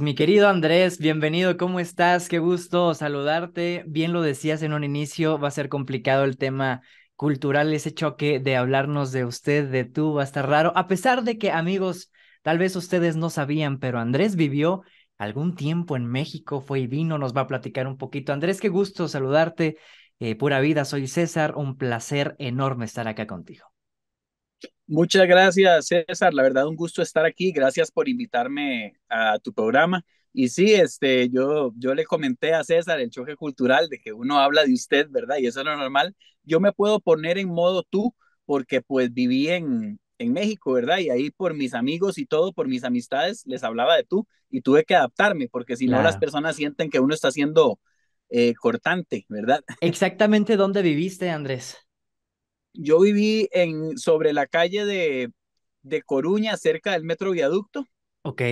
Mi querido Andrés, bienvenido, ¿cómo estás? Qué gusto saludarte. Bien lo decías en un inicio, va a ser complicado el tema cultural, ese choque de hablarnos de usted, de tú, va a estar raro. A pesar de que, amigos, tal vez ustedes no sabían, pero Andrés vivió algún tiempo en México, fue y vino, nos va a platicar un poquito. Andrés, qué gusto saludarte, pura vida, soy César, un placer enorme estar acá contigo. Muchas gracias, César. La verdad, un gusto estar aquí. Gracias por invitarme a tu programa. Y sí, yo le comenté a César el choque cultural de que uno habla de usted, ¿verdad? Y eso es lo normal. Yo me puedo poner en modo tú porque pues viví en México, ¿verdad? Y ahí por mis amigos y todo, por mis amistades, les hablaba de tú y tuve que adaptarme porque si no, las personas sienten que uno está siendo cortante, ¿verdad? Exactamente, ¿dónde viviste, Andrés? Yo viví sobre la calle de Coruña, cerca del metro Viaducto. Ok.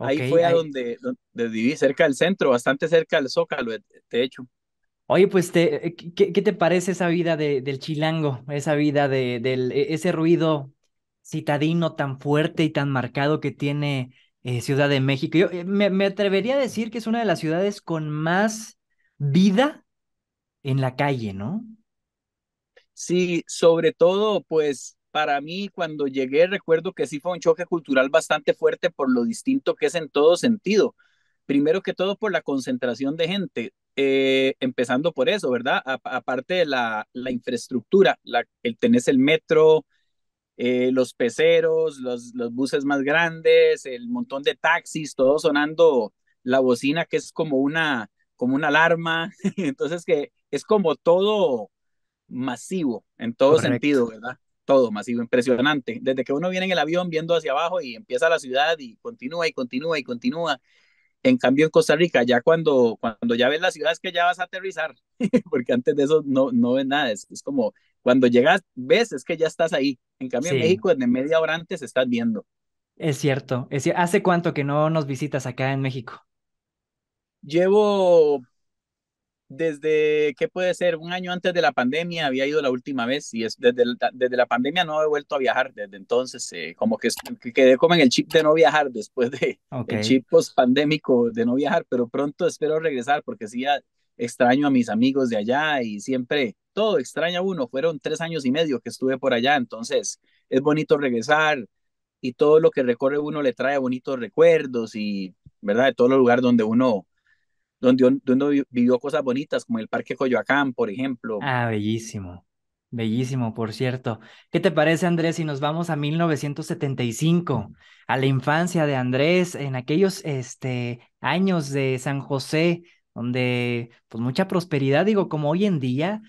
Ahí fue donde viví, cerca del centro, bastante cerca del Zócalo, de hecho. Oye, pues, ¿qué te parece esa vida del chilango? Esa vida ese ruido citadino tan fuerte y tan marcado que tiene Ciudad de México. Yo me atrevería a decir que es una de las ciudades con más vida en la calle, ¿no? Sí, sobre todo, pues, para mí cuando llegué recuerdo que sí fue un choque cultural bastante fuerte por lo distinto que es en todo sentido. Primero que todo por la concentración de gente, empezando por eso, ¿verdad? Aparte de la infraestructura, tenés el metro, los peceros, los buses más grandes, el montón de taxis, todo sonando la bocina que es como una alarma. Entonces que es como todo masivo, en todo sentido, ¿verdad? Todo masivo, impresionante. Desde que uno viene en el avión viendo hacia abajo y empieza la ciudad y continúa y continúa y continúa. En cambio en Costa Rica, ya cuando ya ves la ciudad es que ya vas a aterrizar, porque antes de eso no ves nada. Es como cuando llegas, ves, es que ya estás ahí. En cambio en México desde media hora antes estás viendo. Es cierto. ¿Hace cuánto que no nos visitas acá en México? Llevo... Desde, ¿qué puede ser? Un año antes de la pandemia había ido la última vez y desde la pandemia no he vuelto a viajar. Desde entonces, como que quedé como en el chip de no viajar después de el chip post-pandémico de no viajar, pero pronto espero regresar porque sí extraño a mis amigos de allá y siempre todo extraña a uno. Fueron 3 años y medio que estuve por allá, entonces es bonito regresar y todo lo que recorre uno le trae bonitos recuerdos y, ¿verdad? De todos los lugares donde uno vivió cosas bonitas, como el Parque Coyoacán, por ejemplo. Ah, bellísimo, bellísimo, por cierto. ¿Qué te parece, Andrés, si nos vamos a 1975, a la infancia de Andrés, en aquellos años de San José, donde pues mucha prosperidad, digo, como hoy en día?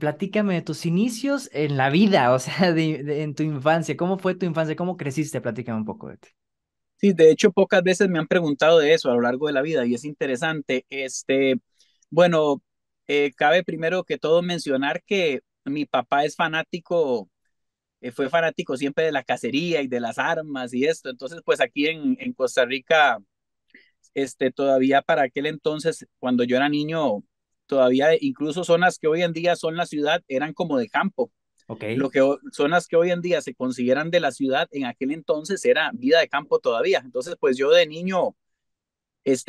Platícame de tus inicios en la vida, o sea, en tu infancia. ¿Cómo fue tu infancia? ¿Cómo creciste? Platícame un poco de ti. Sí, de hecho, pocas veces me han preguntado de eso a lo largo de la vida y es interesante. Bueno, cabe primero que todo mencionar que mi papá es fanático, fue fanático siempre de la cacería y de las armas y esto. Entonces, pues aquí en Costa Rica, todavía para aquel entonces, cuando yo era niño, todavía incluso zonas que hoy en día son la ciudad, eran como de campo. Okay. Lo que son las que hoy en día se consideran de la ciudad, en aquel entonces era vida de campo todavía. Entonces, pues yo de niño,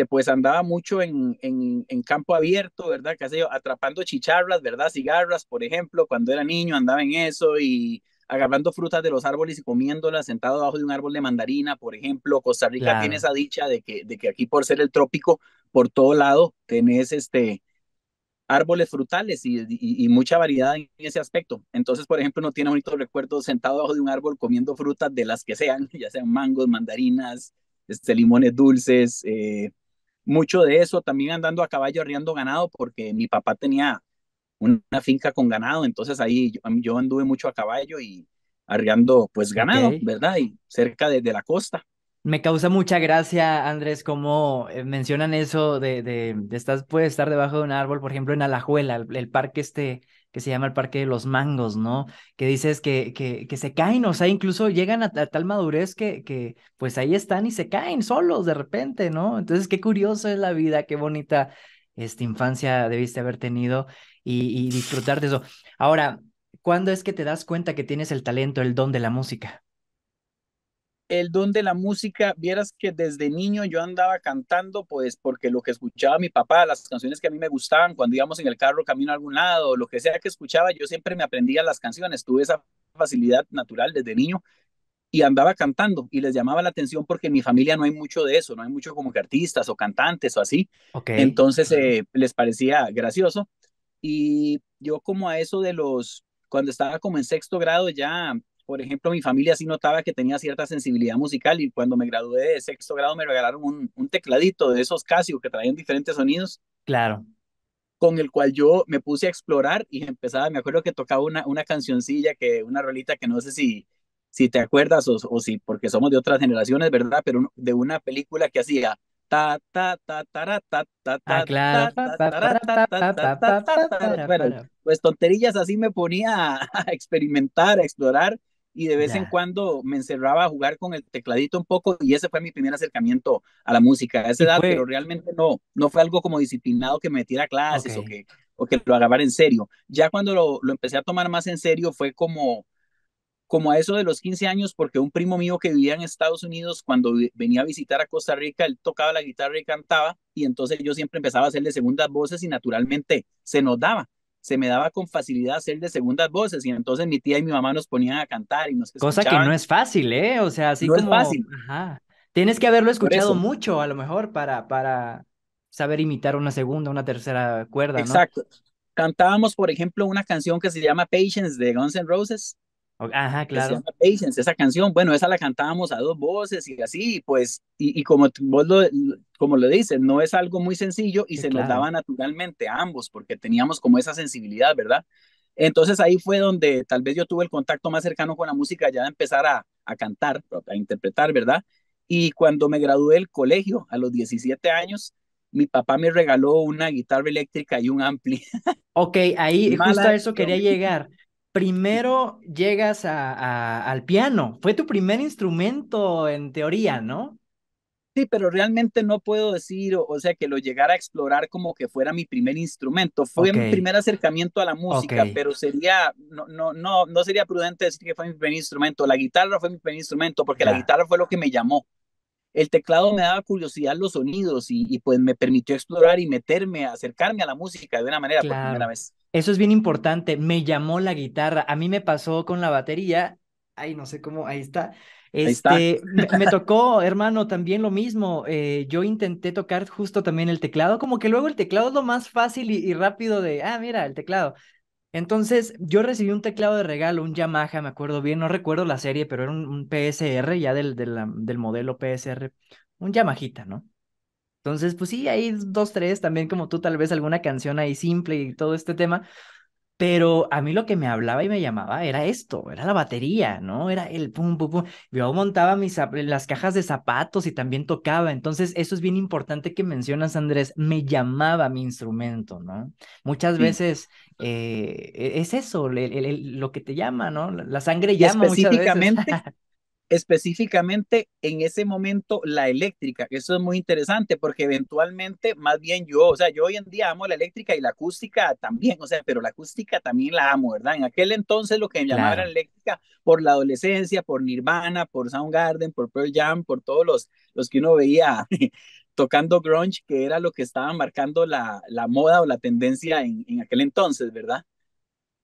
pues andaba mucho en campo abierto, ¿verdad? Qué sé yo, atrapando chicharras, ¿verdad? Cigarras, por ejemplo, cuando era niño andaba en eso y agarrando frutas de los árboles y comiéndolas sentado debajo de un árbol de mandarina, por ejemplo. Costa Rica tiene esa dicha de que aquí por ser el trópico, por todo lado tenés árboles frutales y mucha variedad en ese aspecto. Entonces, por ejemplo, uno tiene bonitos recuerdos sentado debajo de un árbol comiendo frutas de las que sean, ya sean mangos, mandarinas, limones dulces, mucho de eso. También andando a caballo arriando ganado porque mi papá tenía una finca con ganado, entonces ahí yo anduve mucho a caballo y arriando pues ganado, ¿verdad? Y cerca de la costa. Me causa mucha gracia, Andrés, cómo mencionan eso puede estar debajo de un árbol, por ejemplo, en Alajuela, el parque que se llama el Parque de los Mangos, ¿no? Que dices que se caen, o sea, incluso llegan a tal madurez que pues ahí están y se caen solos de repente, ¿no? Entonces, qué curioso es la vida, qué bonita infancia debiste haber tenido y disfrutar de eso. Ahora, ¿cuándo es que te das cuenta que tienes el talento, el don de la música? el don de la música. Vieras que desde niño yo andaba cantando, pues porque lo que escuchaba mi papá, las canciones que a mí me gustaban, cuando íbamos en el carro camino a algún lado, lo que sea que escuchaba, yo siempre me aprendía las canciones. Tuve esa facilidad natural desde niño y andaba cantando y les llamaba la atención porque en mi familia no hay mucho de eso, no hay mucho como que artistas o cantantes o así. Okay. Entonces les parecía gracioso. Y yo como a eso de los, cuando estaba como en sexto grado ya, por ejemplo, mi familia sí notaba que tenía cierta sensibilidad musical y cuando me gradué de sexto grado me regalaron un tecladito de esos Casio que traían diferentes sonidos. Claro. Con el cual yo me puse a explorar y empezaba, me acuerdo que tocaba una cancioncilla, una rolita que no sé si te acuerdas o si, porque somos de otras generaciones, ¿verdad? Pero de una película que hacía... Ta, ta, ta, ta, ta, ta, ta, claro. Bueno, pues tonterías así me ponía a experimentar, a explorar y de vez en cuando me encerraba a jugar con el tecladito un poco y ese fue mi primer acercamiento a la música a esa edad, pero realmente no fue algo como disciplinado que me metiera a clases o que lo agarrara en serio. Ya cuando lo empecé a tomar más en serio fue como a eso de los 15 años, porque un primo mío que vivía en Estados Unidos, cuando venía a visitar a Costa Rica, él tocaba la guitarra y cantaba, y entonces yo siempre empezaba a hacerle segundas voces y naturalmente se me daba con facilidad hacerle segundas voces, y entonces mi tía y mi mamá nos ponían a cantar y nos escuchaban. Cosa que no es fácil, ¿eh? O sea, así no como... es fácil. Ajá. Tienes que haberlo escuchado mucho, a lo mejor, para saber imitar una segunda, una tercera cuerda, ¿no? Exacto. Cantábamos, por ejemplo, una canción que se llama Patience de Guns N' Roses. Ajá, claro. Patience, esa canción, bueno, esa la cantábamos a dos voces y así, pues, y como vos como lo dices, no es algo muy sencillo y nos daba naturalmente a ambos, porque teníamos como esa sensibilidad, ¿verdad? Entonces ahí fue donde tal vez yo tuve el contacto más cercano con la música, ya de empezar a cantar, a interpretar, ¿verdad? Y cuando me gradué del colegio, a los 17 años, mi papá me regaló una guitarra eléctrica y un ampli. Ok, ahí justo a eso quería llegar. Primero llegas al piano, fue tu primer instrumento en teoría, ¿no? Sí, pero realmente no puedo decir, o sea, que lo llegara a explorar como que fuera mi primer instrumento, fue mi primer acercamiento a la música, pero sería, no sería prudente decir que fue mi primer instrumento, la guitarra fue mi primer instrumento, porque la guitarra fue lo que me llamó. El teclado me daba curiosidad los sonidos y pues me permitió explorar y acercarme a la música de una manera por primera vez. Eso es bien importante, me llamó la guitarra, a mí me pasó con la batería, ay, no sé cómo, ahí está, me tocó, hermano, también lo mismo, yo intenté tocar justo también el teclado, como que luego el teclado es lo más fácil y rápido mira, el teclado. Entonces, yo recibí un teclado de regalo, un Yamaha, me acuerdo bien, no recuerdo la serie, pero era un PSR, ya del modelo PSR, un Yamahita, ¿no? Entonces, pues sí, hay dos, tres, también como tú, tal vez alguna canción ahí simple y todo este tema, pero a mí lo que me hablaba y me llamaba era esto, era la batería, ¿no? Era el pum, pum, pum. Yo montaba las cajas de zapatos y también tocaba, entonces eso es bien importante que mencionas, Andrés, me llamaba mi instrumento, ¿no? Muchas veces... es eso, lo que te llama, ¿no? La sangre llama muchas veces. Específicamente en ese momento la eléctrica, eso es muy interesante porque eventualmente más bien yo hoy en día amo la eléctrica y la acústica también, pero la acústica también la amo, ¿verdad? En aquel entonces lo que me llamaba era eléctrica por la adolescencia, por Nirvana, por Soundgarden, por Pearl Jam, por todos los que uno veía... tocando grunge, que era lo que estaba marcando la moda o la tendencia en aquel entonces, ¿verdad?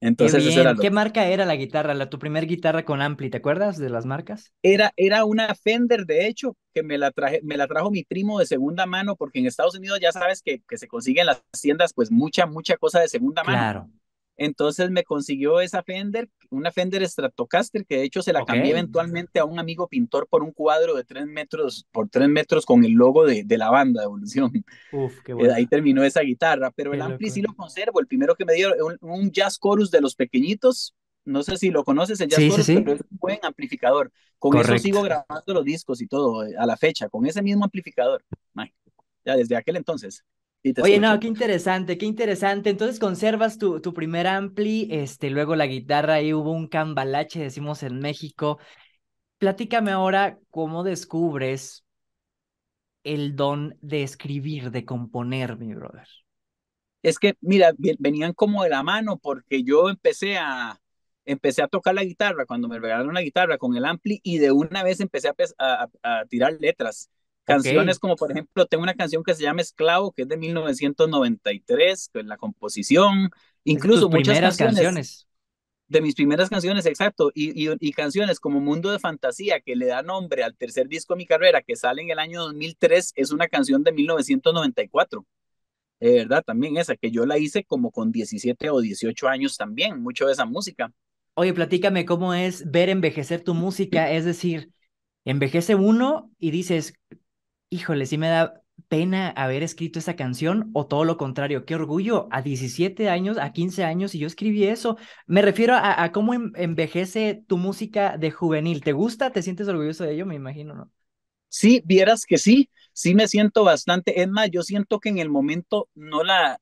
Entonces, eso era ¿qué marca era la guitarra? Tu primer guitarra con ampli, ¿te acuerdas de las marcas? Era una Fender, de hecho, que me la trajo mi primo de segunda mano, porque en Estados Unidos ya sabes que se consigue en las tiendas pues mucha cosa de segunda mano. Claro. Entonces me consiguió esa Fender, una Fender Stratocaster, que de hecho se la cambié eventualmente a un amigo pintor por un cuadro de 3 metros por 3 metros con el logo de la banda de Evolución. Uf, qué bueno. Ahí terminó esa guitarra, pero el ampli sí lo conservo, el primero que me dio un Jazz Chorus de los pequeñitos, no sé si lo conoces, el Jazz Chorus, pero es un buen amplificador. Con eso sigo grabando los discos y todo a la fecha, con ese mismo amplificador. Ay, ya desde aquel entonces. Oye, escucho. No, qué interesante, qué interesante. Entonces conservas tu primer ampli, luego la guitarra, ahí hubo un cambalache, decimos en México. Platícame ahora cómo descubres el don de escribir, de componer, mi brother. Es que, mira, venían como de la mano, porque yo empecé a... empecé a tocar la guitarra cuando me regalaron la guitarra con el ampli y de una vez empecé a tirar letras. Canciones como, por ejemplo, tengo una canción que se llama Esclavo, que es de 1993, con la composición, incluso muchas canciones. De mis primeras canciones, exacto, y canciones como Mundo de Fantasía, que le da nombre al tercer disco de mi carrera, que sale en el año 2003, es una canción de 1994, ¿verdad? También esa, que yo la hice como con 17 o 18 años también, mucho de esa música. Oye, platícame cómo es ver envejecer tu música, es decir, envejece uno y dices, híjole, sí me da pena haber escrito esa canción, o todo lo contrario, qué orgullo, a 17 años, a 15 años, y yo escribí eso. Me refiero a cómo envejece tu música de juvenil. ¿Te gusta? ¿Te sientes orgulloso de ello? Me imagino, ¿no? Sí, vieras que sí, sí me siento bastante. Es más, yo siento que en el momento no la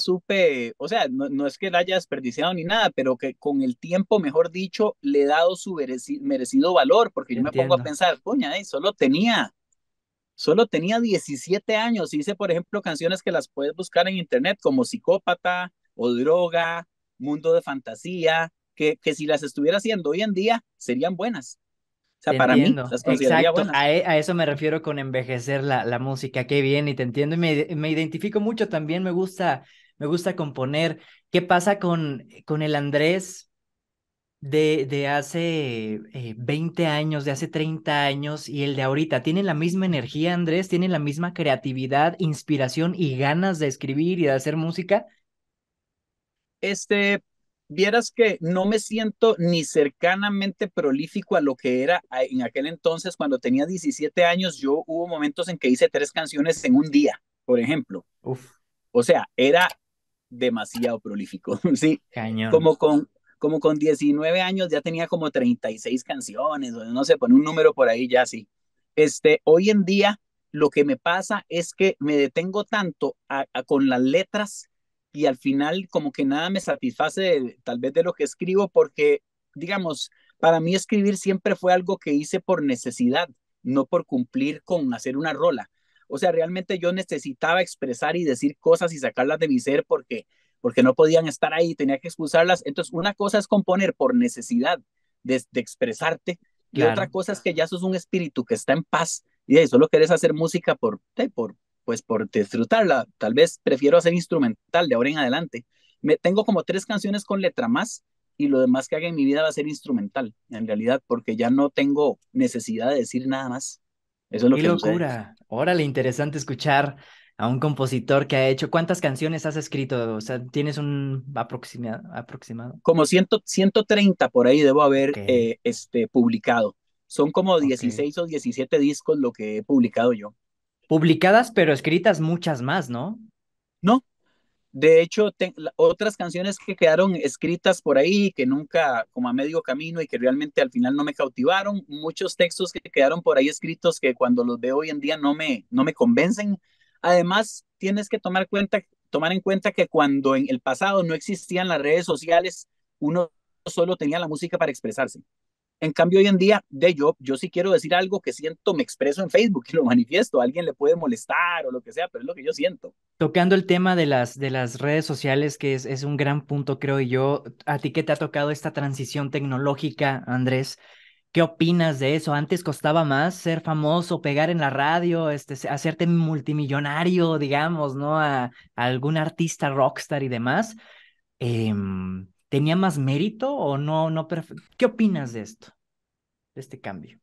supe, o sea, no es que la haya desperdiciado ni nada, pero que con el tiempo, mejor dicho, le he dado su merecido valor, porque yo me pongo a pensar, coña, solo tenía 17 años, hice por ejemplo canciones que las puedes buscar en internet como Psicópata o Droga, Mundo de Fantasía, que si las estuviera haciendo hoy en día serían buenas. O sea, para mí las consideraría buenas. A eso me refiero con envejecer la música. Qué bien, y te entiendo, y me identifico mucho también, me gusta componer. ¿Qué pasa con el Andrés de hace 20 años, de hace 30 años y el de ahorita? ¿Tienen la misma energía, Andrés? ¿Tienen la misma creatividad, inspiración y ganas de escribir y de hacer música? Vieras que no me siento ni cercanamente prolífico a lo que era en aquel entonces. Cuando tenía 17 años, yo hubo momentos en que hice 3 canciones en un día, por ejemplo. Uf. O sea, era demasiado prolífico, ¿sí? Cañón. Como con 19 años ya tenía como 36 canciones, no sé, pone un número por ahí ya, sí. Hoy en día lo que me pasa es que me detengo tanto con las letras y al final como que nada me satisface tal vez de lo que escribo, porque, digamos, para mí escribir siempre fue algo que hice por necesidad, no por cumplir con hacer una rola. O sea, realmente yo necesitaba expresar y decir cosas y sacarlas de mi ser porque no podían estar ahí, tenía que expulsarlas. Entonces, una cosa es componer por necesidad de expresarte, claro, y otra cosa es que ya sos un espíritu que está en paz, y de solo querés hacer música por disfrutarla. Tal vez prefiero hacer instrumental de ahora en adelante. Tengo como 3 canciones con letra más, y lo demás que haga en mi vida va a ser instrumental, en realidad, porque ya no tengo necesidad de decir nada más. Eso es lo que sucede. ¡Qué locura! Órale, interesante escuchar a un compositor que ha hecho. ¿Cuántas canciones has escrito? O sea, ¿tienes un aproximado? Como 130 por ahí debo haber publicado. Son como 16 o 17 discos lo que he publicado yo. Publicadas, pero escritas muchas más, ¿no? No. De hecho, otras canciones que quedaron escritas por ahí, que nunca, como a medio camino, y que realmente al final no me cautivaron. Muchos textos que quedaron por ahí escritos que cuando los veo hoy en día no me convencen. Además, tienes que tomar en cuenta que cuando en el pasado no existían las redes sociales, uno solo tenía la música para expresarse. En cambio, hoy en día, yo sí quiero decir algo que siento, me expreso en Facebook y lo manifiesto. A alguien le puede molestar o lo que sea, pero es lo que yo siento. Tocando el tema de las redes sociales, que es un gran punto, creo yo. ¿A ti qué te ha tocado esta transición tecnológica, Andrés? ¿Qué opinas de eso? Antes costaba más ser famoso, pegar en la radio, hacerte multimillonario, digamos, ¿no? A algún artista rockstar y demás. ¿Tenía más mérito o no? ¿Qué opinas de esto? De este cambio.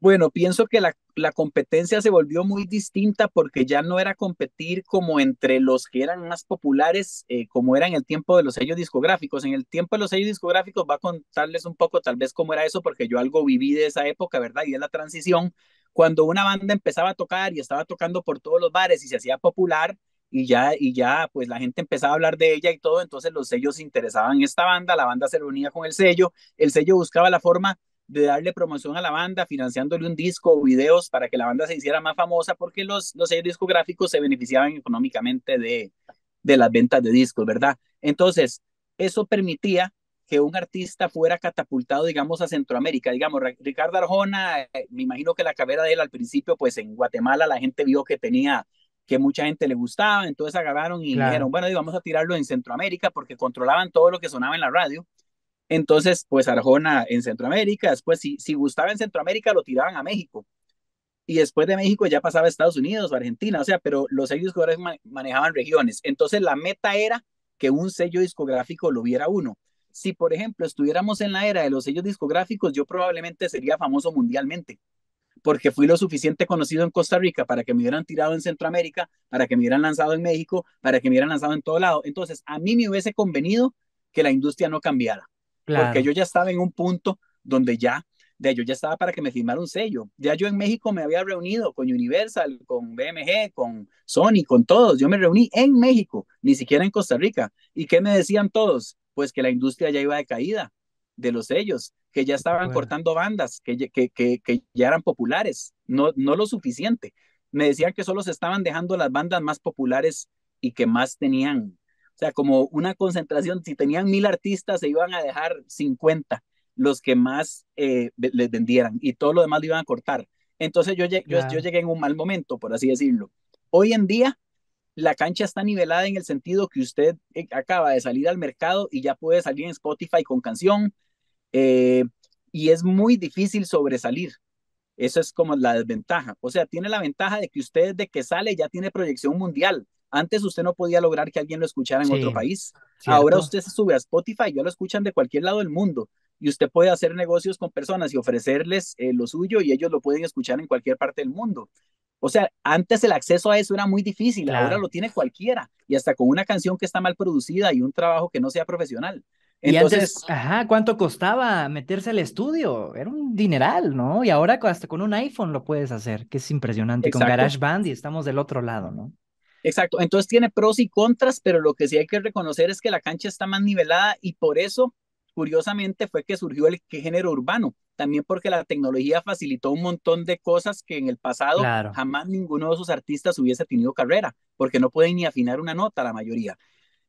Bueno, pienso que la competencia se volvió muy distinta, porque ya no era competir como entre los que eran más populares, como era en el tiempo de los sellos discográficos. En el tiempo de los sellos discográficos, va a contarles un poco tal vez cómo era eso, porque yo algo viví de esa época, ¿verdad? Y de la transición, cuando una banda empezaba a tocar y estaba tocando por todos los bares y se hacía popular, y ya pues la gente empezaba a hablar de ella y todo, entonces los sellos se interesaban en esta banda, la banda se reunía con el sello buscaba la forma de darle promoción a la banda, financiándole un disco o videos para que la banda se hiciera más famosa, porque los sellos discográficos se beneficiaban económicamente de las ventas de discos, ¿verdad? Entonces, eso permitía que un artista fuera catapultado, digamos, a Centroamérica. Digamos, Ricardo Arjona, me imagino que la carrera de él al principio, pues en Guatemala la gente vio que tenía que mucha gente le gustaba, entonces agarraron y claro, dijeron, bueno, vamos a tirarlo en Centroamérica, porque controlaban todo lo que sonaba en la radio. Entonces, pues Arjona en Centroamérica, después si gustaba en Centroamérica lo tiraban a México, y después de México ya pasaba a Estados Unidos o Argentina, o sea, pero los sellos discográficos manejaban regiones. Entonces la meta era que un sello discográfico lo viera uno. Si, por ejemplo, estuviéramos en la era de los sellos discográficos, yo probablemente sería famoso mundialmente, porque fui lo suficiente conocido en Costa Rica para que me hubieran tirado en Centroamérica, para que me hubieran lanzado en México, para que me hubieran lanzado en todo lado. Entonces, a mí me hubiese convenido que la industria no cambiara, claro, porque yo ya estaba en un punto donde yo ya estaba para que me firmara un sello. Ya yo en México me había reunido con Universal, con BMG, con Sony, con todos. Yo me reuní en México, ni siquiera en Costa Rica. ¿Y qué me decían todos? Pues que la industria ya iba de caída de los sellos, que ya estaban cortando bandas, que ya eran populares, no lo suficiente. Me decían que solo se estaban dejando las bandas más populares y que más tenían, o sea, como una concentración, si tenían 1000 artistas se iban a dejar 50, los que más les vendieran, y todo lo demás lo iban a cortar. Entonces yo llegué en un mal momento, por así decirlo. Hoy en día la cancha está nivelada en el sentido que usted acaba de salir al mercado y ya puede salir en Spotify con canción, y es muy difícil sobresalir. Eso es como la desventaja. O sea, tiene la ventaja de que usted desde que sale ya tiene proyección mundial. Antes usted no podía lograr que alguien lo escuchara en otro país. ¿Cierto? Ahora usted se sube a Spotify, ya lo escuchan de cualquier lado del mundo, y usted puede hacer negocios con personas y ofrecerles lo suyo, y ellos lo pueden escuchar en cualquier parte del mundo. O sea, antes el acceso a eso era muy difícil, claro, ahora lo tiene cualquiera, y hasta con una canción que está mal producida y un trabajo que no sea profesional. Entonces, y antes, ¿cuánto costaba meterse al estudio? Era un dineral, ¿no? Y ahora hasta con un iPhone lo puedes hacer, que es impresionante, exacto, con GarageBand, y estamos del otro lado, ¿no? Exacto, entonces tiene pros y contras, pero lo que sí hay que reconocer es que la cancha está más nivelada, y por eso, curiosamente, fue que surgió el género urbano, también porque la tecnología facilitó un montón de cosas que en el pasado, claro, jamás ninguno de sus artistas hubiese tenido carrera, porque no pueden ni afinar una nota la mayoría.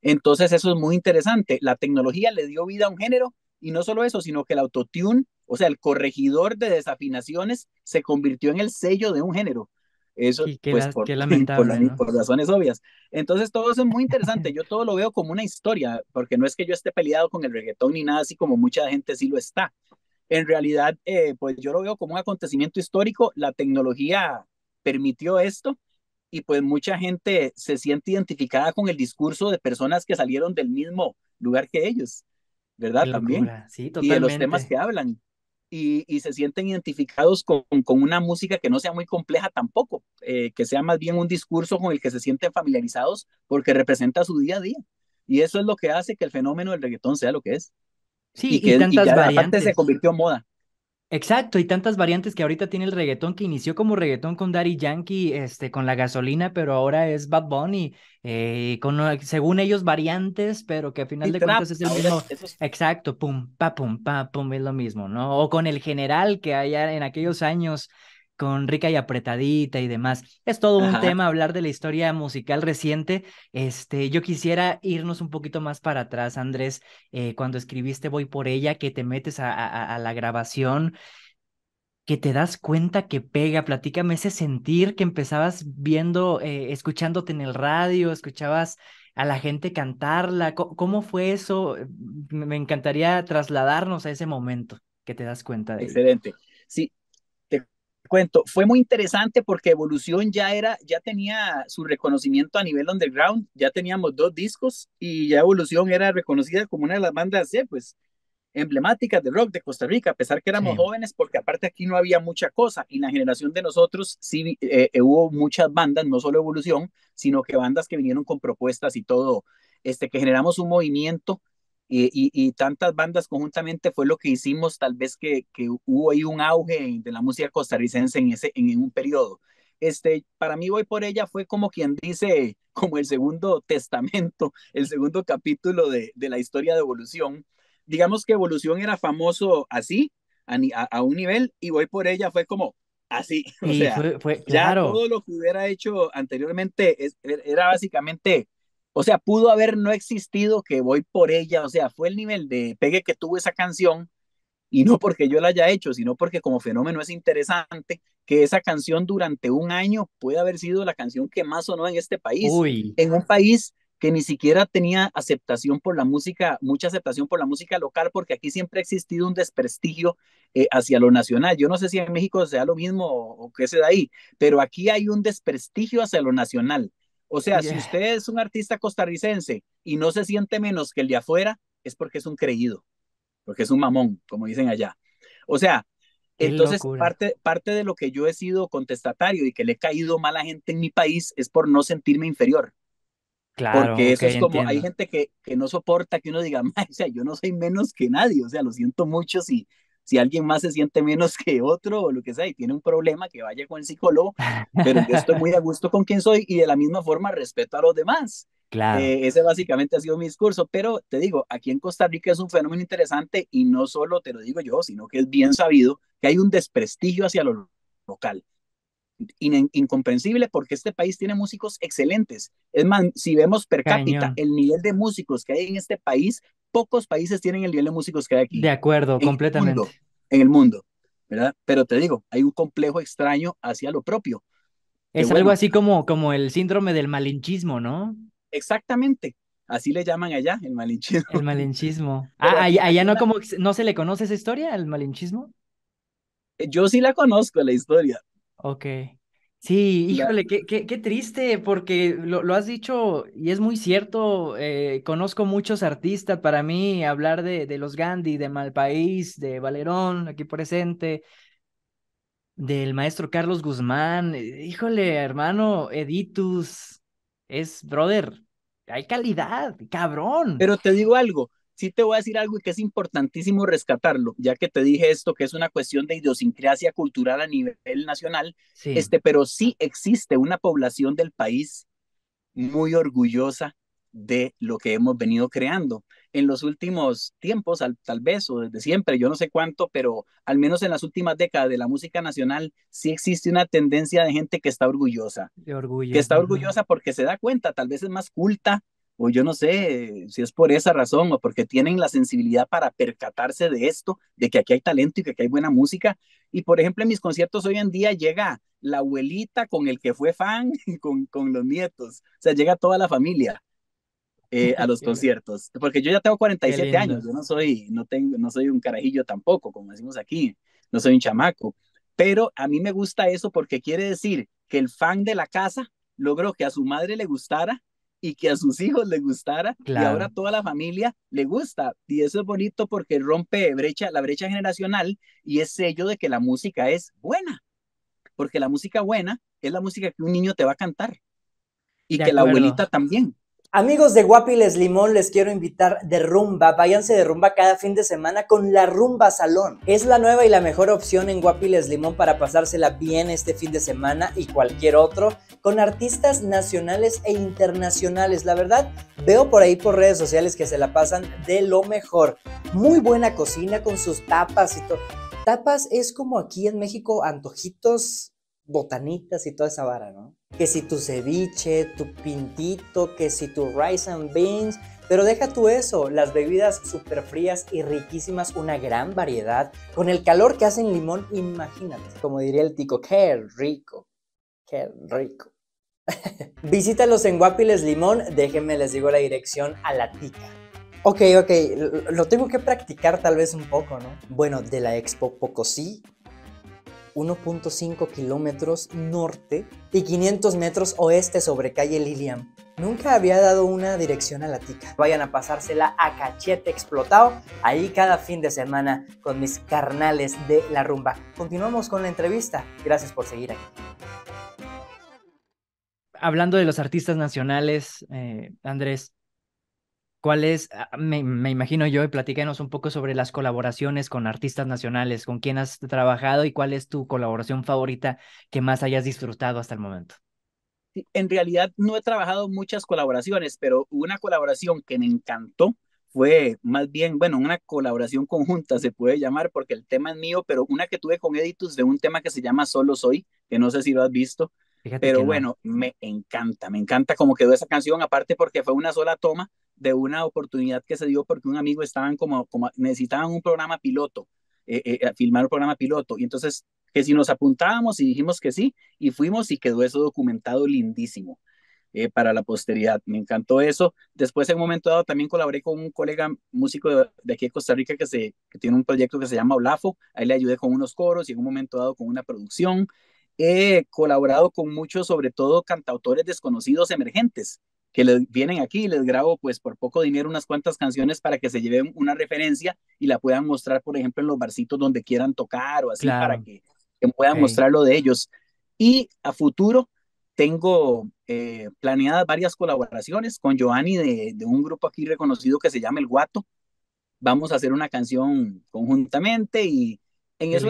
Entonces eso es muy interesante, la tecnología le dio vida a un género, y no solo eso, sino que el autotune, o sea, el corregidor de desafinaciones, se convirtió en el sello de un género. Eso, pues, qué lamentable, ¿no? Por razones obvias. Entonces todo eso es muy interesante, yo todo lo veo como una historia, porque no es que yo esté peleado con el reggaetón ni nada así, como mucha gente sí lo está. En realidad, pues yo lo veo como un acontecimiento histórico, la tecnología permitió esto, y pues mucha gente se siente identificada con el discurso de personas que salieron del mismo lugar que ellos, ¿verdad? Qué también locura. Sí, totalmente. Y de los temas que hablan. Y se sienten identificados con una música que no sea muy compleja tampoco, que sea más bien un discurso con el que se sienten familiarizados porque representa su día a día, y eso es lo que hace que el fenómeno del reggaetón sea lo que es. Sí, y tantas variantes. Aparte se convirtió en moda. Exacto, y tantas variantes que ahorita tiene el reggaetón, que inició como reggaetón con Daddy Yankee, con La Gasolina, pero ahora es Bad Bunny, con, según ellos, variantes, pero que al final de cuentas es el mismo. Exacto, pum, pa, pum, es lo mismo, ¿no? O con el general que allá en aquellos años, con Rica y Apretadita y demás. Es todo un tema hablar de la historia musical reciente. Yo quisiera irnos un poquito más para atrás, Andrés, cuando escribiste Voy por Ella, que te metes a la grabación, que te das cuenta que pega. Platícame ese sentir que empezabas viendo, escuchándote en el radio, escuchabas a la gente cantarla. ¿Cómo fue eso? Me encantaría trasladarnos a ese momento que te das cuenta de. Excelente. Sí. Cuento, fue muy interesante porque Evolución ya tenía su reconocimiento a nivel underground, ya teníamos 2 discos y ya Evolución era reconocida como una de las bandas pues emblemáticas de rock de Costa Rica, a pesar que éramos jóvenes, porque aparte aquí no había mucha cosa, y la generación de nosotros sí hubo muchas bandas, no solo Evolución, sino que bandas que vinieron con propuestas y todo, que generamos un movimiento. Y tantas bandas conjuntamente fue lo que hicimos, tal vez que hubo ahí un auge de la música costarricense en un periodo. Para mí Voy por Ella fue como quien dice, como el segundo testamento, el segundo capítulo de la historia de Evolución. Digamos que Evolución era famoso así, a un nivel, y Voy por Ella fue como así. O sea, fue claro. Ya todo lo que hubiera hecho anteriormente era básicamente. O sea, pudo haber no existido que Voy por Ella, o sea, fue el nivel de pegue que tuvo esa canción y no porque yo la haya hecho, sino porque como fenómeno es interesante que esa canción durante un año puede haber sido la canción que más sonó en este país. Uy. En un país que ni siquiera tenía aceptación por la música, mucha aceptación por la música local, porque aquí siempre ha existido un desprestigio hacia lo nacional. Yo no sé si en México sea lo mismo o qué se da ahí, pero aquí hay un desprestigio hacia lo nacional. O sea, yeah, si usted es un artista costarricense y no se siente menos que el de afuera, es porque es un creído, porque es un mamón, como dicen allá. O sea, qué entonces parte de lo que yo he sido contestatario y que le he caído mal a gente en mi país es por no sentirme inferior. Claro, porque eso okay, es como, entiendo. Hay gente que no soporta que uno diga, o sea, yo no soy menos que nadie, o sea, lo siento mucho si alguien más se siente menos que otro o lo que sea, y tiene un problema, que vaya con el psicólogo, pero yo estoy muy a gusto con quien soy y de la misma forma respeto a los demás. Claro. Ese básicamente ha sido mi discurso, pero te digo, aquí en Costa Rica es un fenómeno interesante y no solo te lo digo yo, sino que es bien sabido que hay un desprestigio hacia lo local. Incomprensible, porque este país tiene músicos excelentes. Es más, si vemos per cápita el nivel de músicos que hay en este país, pocos países tienen el nivel de músicos que hay aquí. De acuerdo, completamente. En el mundo, ¿verdad? Pero te digo, hay un complejo extraño hacia lo propio. Es algo así como el síndrome del malinchismo, ¿no? Exactamente. Así le llaman allá, el malinchismo. El malinchismo. Allá no, como no se le conoce esa historia, el malinchismo. Yo sí la conozco, la historia. Ok, sí, híjole, qué triste, porque lo has dicho y es muy cierto. Conozco muchos artistas. Para mí hablar de los Gandhi, de Malpaís, de Balerom, aquí presente, del maestro Carlos Guzmán, híjole, hermano, Editus, es brother, hay calidad, cabrón. Pero te digo algo, sí te voy a decir algo y que es importantísimo rescatarlo, ya que te dije esto, que es una cuestión de idiosincrasia cultural a nivel nacional, sí. Pero sí existe una población del país muy orgullosa de lo que hemos venido creando. En los últimos tiempos, tal vez, o desde siempre, yo no sé cuánto, pero al menos en las últimas décadas de la música nacional, sí existe una tendencia de gente que está orgullosa. De orgullo. Que está orgullosa porque se da cuenta, tal vez es más culta, o yo no sé si es por esa razón o porque tienen la sensibilidad para percatarse de esto, de que aquí hay talento y que aquí hay buena música. Y por ejemplo, en mis conciertos hoy en día llega la abuelita con el que fue fan, con los nietos, o sea, llega toda la familia a los conciertos, porque yo ya tengo 47 años, yo no soy un carajillo tampoco, como decimos aquí, no soy un chamaco, pero a mí me gusta eso porque quiere decir que el fan de la casa logró que a su madre le gustara y que a sus hijos les gustara, claro. Y ahora toda la familia le gusta, y eso es bonito porque rompe la brecha generacional, y es sello de que la música es buena, porque la música buena es la música que un niño te va a cantar, y de que acuerdo. La abuelita también. Amigos de Guápiles Limón, les quiero invitar de rumba. Váyanse de rumba cada fin de semana con la Rumba Salón. Es la nueva y la mejor opción en Guápiles Limón para pasársela bien este fin de semana y cualquier otro, con artistas nacionales e internacionales. La verdad, veo por ahí por redes sociales que se la pasan de lo mejor. Muy buena cocina con sus tapas y todo. Tapas es como aquí en México, antojitos, botanitas y toda esa vara, ¿no? Que si tu ceviche, tu pintito, que si tu rice and beans, pero deja tú eso, las bebidas súper frías y riquísimas, una gran variedad, con el calor que hace en Limón, imagínate, como diría el tico, qué rico, qué rico. Visítalos en Guápiles Limón, déjenme les digo la dirección a la tica. Ok, lo tengo que practicar tal vez un poco, ¿no? Bueno, de la Expo Pocosí, 1.5 kilómetros norte y 500 metros oeste sobre calle Lilian. Nunca había dado una dirección a la tica. Vayan a pasársela a cachete explotado, ahí cada fin de semana con mis carnales de la rumba. Continuamos con la entrevista. Gracias por seguir aquí. Hablando de los artistas nacionales, Andrés, ¿cuál es? Me imagino yo, y platícanos un poco sobre las colaboraciones con artistas nacionales, con quién has trabajado y cuál es tu colaboración favorita que más hayas disfrutado hasta el momento. Sí, en realidad no he trabajado muchas colaboraciones, pero una colaboración que me encantó fue más bien, bueno, una colaboración conjunta se puede llamar porque el tema es mío, pero una que tuve con Editus de un tema que se llama Solo Soy, que no sé si lo has visto. Fíjate, pero bueno, no. Me encanta cómo quedó esa canción, aparte porque fue una sola toma de una oportunidad que se dio porque un amigo estaban necesitaban un programa piloto a filmar un programa piloto. Y entonces, que si nos apuntábamos y dijimos que sí, y fuimos y quedó eso documentado lindísimo para la posteridad. Me encantó eso. Después, en un momento dado, también colaboré con un colega músico de aquí de Costa Rica que tiene un proyecto que se llama Olafo. Ahí le ayudé con unos coros y en un momento dado con una producción. He colaborado con muchos, sobre todo cantautores desconocidos emergentes, que les vienen aquí y les grabo pues por poco dinero unas cuantas canciones para que se lleven una referencia y la puedan mostrar, por ejemplo, en los barcitos donde quieran tocar o así, claro, para que puedan mostrar lo de ellos. Y a futuro tengo planeadas varias colaboraciones con Giovanni de un grupo aquí reconocido que se llama El Guato. Vamos a hacer una canción conjuntamente y en eso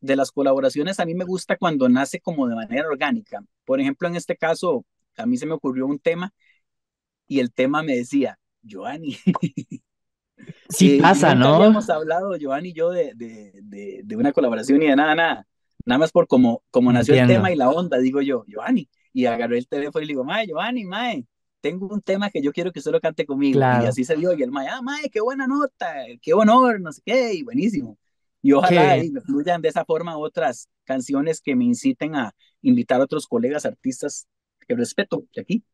de las colaboraciones a mí me gusta cuando nace como de manera orgánica. Por ejemplo, en este caso a mí se me ocurrió un tema y el tema me decía, Giovanni. Sí pasa, ¿no? Habíamos hablado, Giovanni y yo, de una colaboración y de nada más por como nació el tema y la onda, digo yo, Giovanni. Y agarré el teléfono y le digo, mae, Giovanni, mae, tengo un tema que yo quiero que usted lo cante conmigo. Claro. Y así se dio, y el mae, mae, qué buena nota, qué honor, no sé qué, y buenísimo. Y ojalá y me fluyan de esa forma otras canciones que me inciten a invitar a otros colegas artistas que respeto de aquí.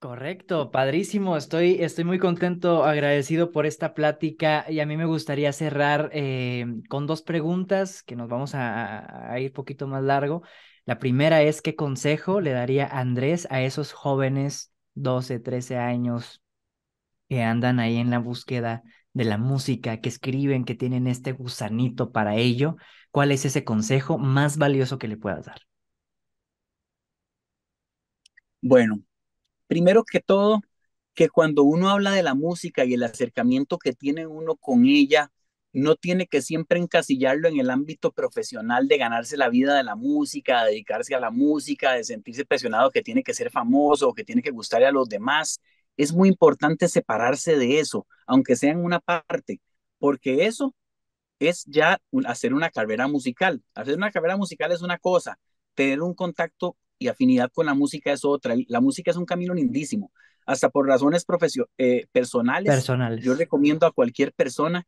Correcto, padrísimo, estoy muy contento, agradecido por esta plática y a mí me gustaría cerrar con dos preguntas que nos vamos a ir poquito más largo. La primera es, ¿qué consejo le daría Andrés a esos jóvenes 12, 13 años que andan ahí en la búsqueda de la música, que escriben, que tienen este gusanito para ello? ¿Cuál es ese consejo más valioso que le puedas dar? Bueno, primero que todo, que cuando uno habla de la música y el acercamiento que tiene uno con ella, no tiene que siempre encasillarlo en el ámbito profesional de ganarse la vida de la música, de dedicarse a la música, de sentirse presionado que tiene que ser famoso o que tiene que gustarle a los demás. Es muy importante separarse de eso, aunque sea en una parte, porque eso es ya hacer una carrera musical. Hacer una carrera musical es una cosa, tener un contacto y afinidad con la música es otra. La música es un camino lindísimo, hasta por razones personales. Yo recomiendo a cualquier persona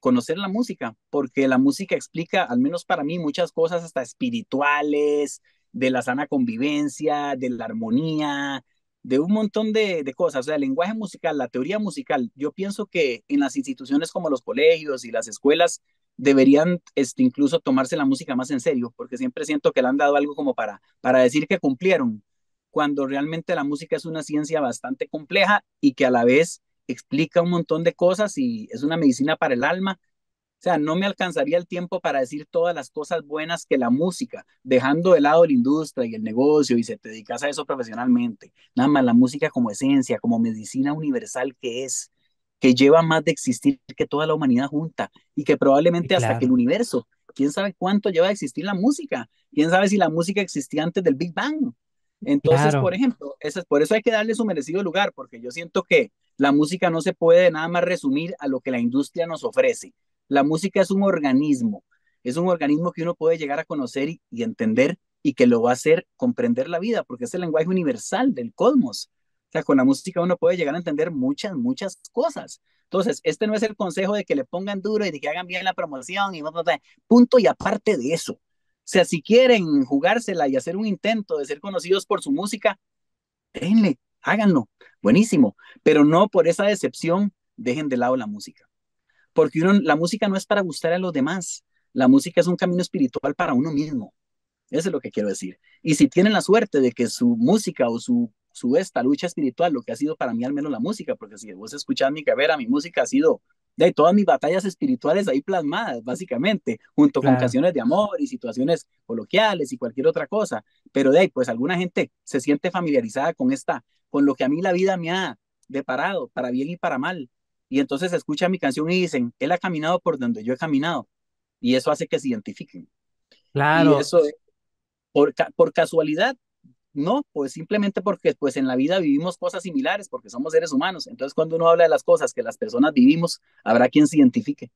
conocer la música, porque la música explica, al menos para mí, muchas cosas hasta espirituales, de la sana convivencia, de la armonía, de un montón de cosas. O sea, el lenguaje musical, la teoría musical, yo pienso que en las instituciones como los colegios y las escuelas deberían incluso tomarse la música más en serio, porque siempre siento que le han dado algo como para decir que cumplieron, cuando realmente la música es una ciencia bastante compleja y que a la vez explica un montón de cosas y es una medicina para el alma. O sea, no me alcanzaría el tiempo para decir todas las cosas buenas que la música, dejando de lado la industria y el negocio y se te dedicas a eso profesionalmente. Nada más la música como esencia, como medicina universal que es, que lleva más de existir que toda la humanidad junta y que probablemente hasta que el universo, quién sabe cuánto lleva a existir la música, quién sabe si la música existía antes del Big Bang. Entonces, por ejemplo, por eso hay que darle su merecido lugar, porque yo siento que la música no se puede nada más resumir a lo que la industria nos ofrece. La música es un organismo que uno puede llegar a conocer y entender y que lo va a hacer comprender la vida, porque es el lenguaje universal del cosmos. O sea, con la música uno puede llegar a entender muchas cosas. Entonces, este no es el consejo de que le pongan duro y de que hagan bien la promoción y punto y aparte de eso. O sea, si quieren jugársela y hacer un intento de ser conocidos por su música, denle, háganlo, buenísimo. Pero no por esa decepción dejen de lado la música. Porque la música no es para gustar a los demás. La música es un camino espiritual para uno mismo. Eso es lo que quiero decir. Y si tienen la suerte de que su música o esta lucha espiritual, lo que ha sido para mí al menos la música, porque si vos escuchás mi carrera, mi música ha sido de todas mis batallas espirituales ahí plasmadas, básicamente, junto con canciones de amor y situaciones coloquiales y cualquier otra cosa, pero de ahí, pues alguna gente se siente familiarizada con lo que a mí la vida me ha deparado, para bien y para mal, y entonces escuchan mi canción y dicen, él ha caminado por donde yo he caminado, y eso hace que se identifiquen. Claro. Y eso, por casualidad, no, pues simplemente porque pues en la vida vivimos cosas similares, porque somos seres humanos. Entonces cuando uno habla de las cosas que las personas vivimos, habrá quien se identifique,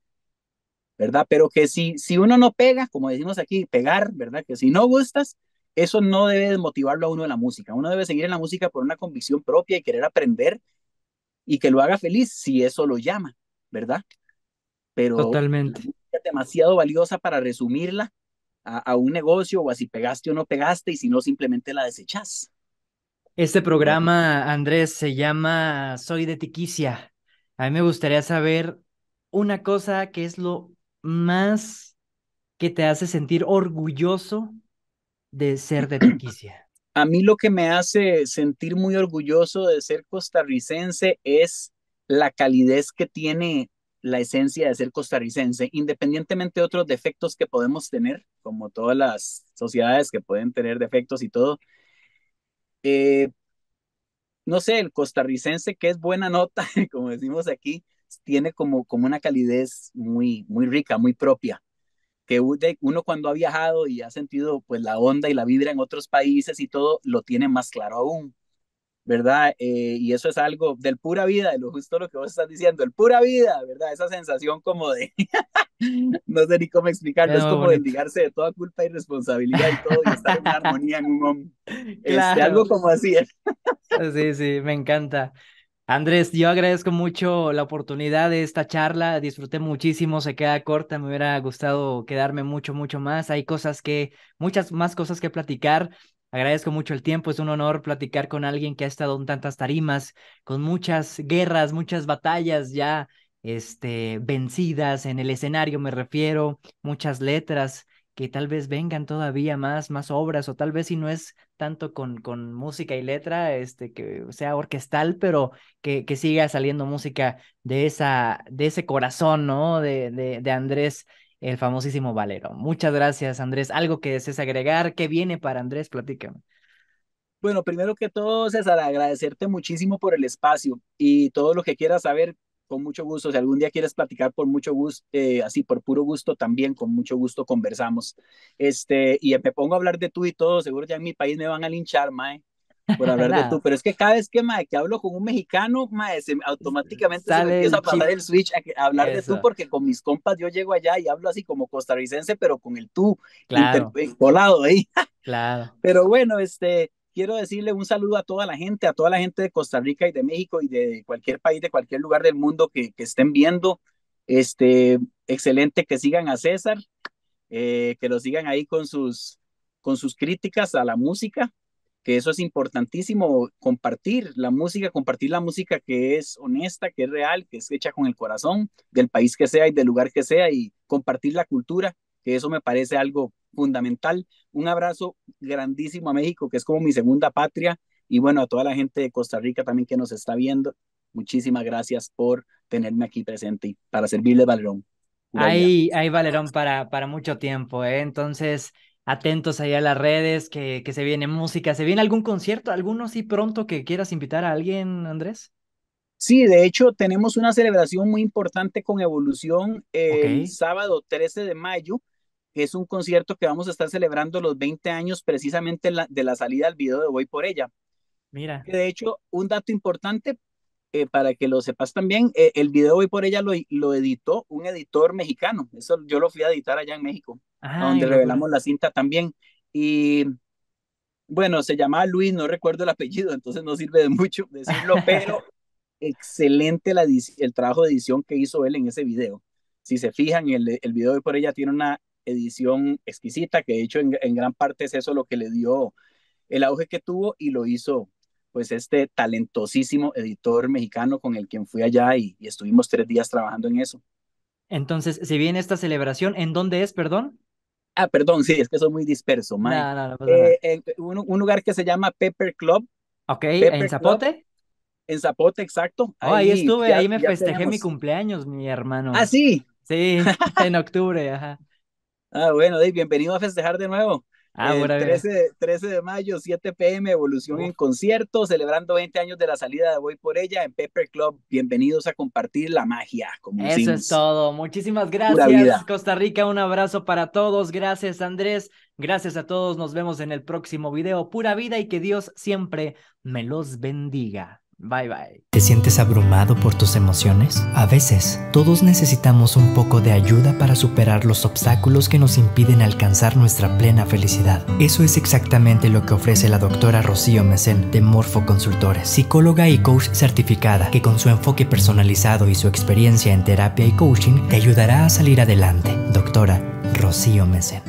¿verdad? Pero que si uno no pega, como decimos aquí, pegar, ¿verdad? Que si no gustas, eso no debe desmotivarlo a uno de la música. Uno debe seguir en la música por una convicción propia y querer aprender y que lo haga feliz si eso lo llama, ¿verdad? Pero totalmente. demasiado valiosa para resumirla a un negocio, o a si pegaste o no pegaste, y si no, simplemente la desechás. Este programa, Andrés, se llama Soy de Tiquicia. A mí me gustaría saber una cosa que es lo más que te hace sentir orgulloso de ser de Tiquicia. A mí lo que me hace sentir muy orgulloso de ser costarricense es la calidez que tiene la esencia de ser costarricense, independientemente de otros defectos que podemos tener, como todas las sociedades que pueden tener defectos y todo. No sé, el costarricense que es buena nota, como decimos aquí, tiene como una calidez muy, muy rica, muy propia, que uno cuando ha viajado y ha sentido pues la onda y la vibra en otros países y todo, lo tiene más claro aún, ¿verdad? Y eso es algo del pura vida, de lo justo lo que vos estás diciendo, el pura vida, ¿verdad? Esa sensación como de, no sé ni cómo explicarlo, es como desligarse de toda culpa y responsabilidad y todo, y estar en armonía en un hombre. Claro. Algo como así es. Sí, sí, me encanta. Andrés, yo agradezco mucho la oportunidad de esta charla, disfruté muchísimo, se queda corta, me hubiera gustado quedarme mucho, mucho más, hay cosas que, muchas más cosas que platicar. Agradezco mucho el tiempo, es un honor platicar con alguien que ha estado en tantas tarimas, con muchas guerras, muchas batallas ya vencidas en el escenario, me refiero, muchas letras que tal vez vengan todavía más obras, o tal vez si no es tanto con música y letra, que sea orquestal, pero que siga saliendo música de ese corazón, ¿no? De Andrés, el famosísimo Balerom. Muchas gracias, Andrés. ¿Algo que desees agregar? ¿Qué viene para Andrés? Platícame. Bueno, primero que todo, César, agradecerte muchísimo por el espacio y todo lo que quieras saber, con mucho gusto. Si algún día quieres platicar, por mucho gusto, así por puro gusto también, con mucho gusto conversamos. Y me pongo a hablar de tú y todo, seguro ya en mi país me van a linchar, mae, por hablar de tú, pero es que cada vez que, mae, que hablo con un mexicano, mae, automáticamente se me empieza a pasar el switch a hablar de tú, porque con mis compas yo llego allá y hablo así como costarricense, pero con el tú, claro, intercolado ahí. Claro. Pero bueno, quiero decirle un saludo a toda la gente de Costa Rica y de México y de cualquier país, de cualquier lugar del mundo que estén viendo. Excelente que sigan a César, que lo sigan ahí con sus críticas a la música, que eso es importantísimo, compartir la música que es honesta, que es real, que es hecha con el corazón, del país que sea y del lugar que sea, y compartir la cultura, que eso me parece algo fundamental. Un abrazo grandísimo a México, que es como mi segunda patria, y bueno, a toda la gente de Costa Rica también que nos está viendo, muchísimas gracias por tenerme aquí presente y para servirle, Balerom. Hay Balerom para mucho tiempo, ¿eh? Entonces, atentos ahí a las redes, que se viene música. ¿Se viene algún concierto, alguno así pronto que quieras invitar a alguien, Andrés? Sí, de hecho tenemos una celebración muy importante con Evolución el sábado 13 de mayo, que es un concierto que vamos a estar celebrando los 20 años precisamente de la salida al video de Voy por Ella. Mira. De hecho, un dato importante para que lo sepas también, el video Voy por Ella lo editó un editor mexicano. Eso yo lo fui a editar allá en México. Ajá, donde revelamos la cinta también, y bueno, se llamaba Luis, no recuerdo el apellido, entonces no sirve de mucho decirlo, pero excelente el trabajo de edición que hizo él en ese video. Si se fijan, el video de Por Ella tiene una edición exquisita, que de hecho en gran parte es eso lo que le dio el auge que tuvo, y lo hizo pues este talentosísimo editor mexicano con el quien fui allá y estuvimos 3 días trabajando en eso. Entonces, si viene esta celebración, ¿en dónde es, perdón? Ah, perdón, sí, es que soy muy disperso, mae. Un lugar que se llama Pepper Club. Ok, Pepper ¿en Zapote? Club, en Zapote, exacto. Oh, ahí estuve, ahí me festejé mi cumpleaños, mi hermano. ¿Ah, sí? Sí, en octubre, ajá. Ah, bueno, Dave, bienvenido a festejar de nuevo. Ah, bueno. 13 de mayo, 7 p.m., Evolución en concierto, celebrando 20 años de la salida de Voy por Ella en Pepper Club. Bienvenidos a compartir la magia. Como eso decimos. Es todo. Muchísimas gracias, Costa Rica. Un abrazo para todos. Gracias, Andrés. Gracias a todos. Nos vemos en el próximo video. Pura vida y que Dios siempre me los bendiga. Bye bye. ¿Te sientes abrumado por tus emociones? A veces, todos necesitamos un poco de ayuda para superar los obstáculos que nos impiden alcanzar nuestra plena felicidad. Eso es exactamente lo que ofrece la doctora Rocío Mesén de Morfo Consultores, psicóloga y coach certificada, que con su enfoque personalizado y su experiencia en terapia y coaching te ayudará a salir adelante. Doctora Rocío Mesén.